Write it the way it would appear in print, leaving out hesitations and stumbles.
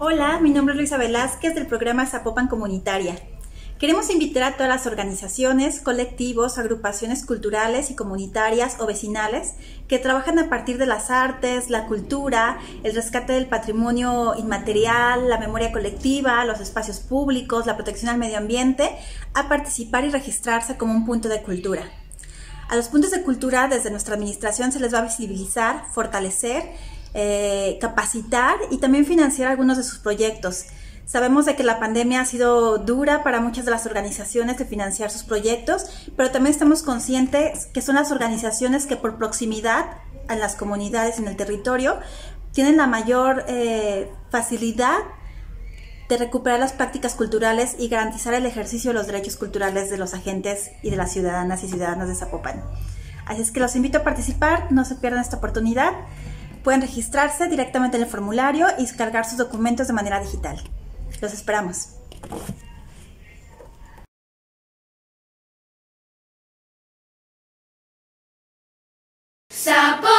Hola, mi nombre es Luisa Velázquez del programa Zapopan Comunitaria. Queremos invitar a todas las organizaciones, colectivos, agrupaciones culturales y comunitarias o vecinales que trabajan a partir de las artes, la cultura, el rescate del patrimonio inmaterial, la memoria colectiva, los espacios públicos, la protección al medio ambiente, a participar y registrarse como un punto de cultura. A los puntos de cultura desde nuestra administración se les va a visibilizar, fortalecer, capacitar y también financiar algunos de sus proyectos. Sabemos de que la pandemia ha sido dura para muchas de las organizaciones de financiar sus proyectos, pero también estamos conscientes que son las organizaciones que por proximidad a las comunidades en el territorio tienen la mayor facilidad de recuperar las prácticas culturales y garantizar el ejercicio de los derechos culturales de los agentes y de las ciudadanas y ciudadanos de Zapopan. Así es que los invito a participar, no se pierdan esta oportunidad. Pueden registrarse directamente en el formulario y descargar sus documentos de manera digital. Los esperamos. ¡Zapopan!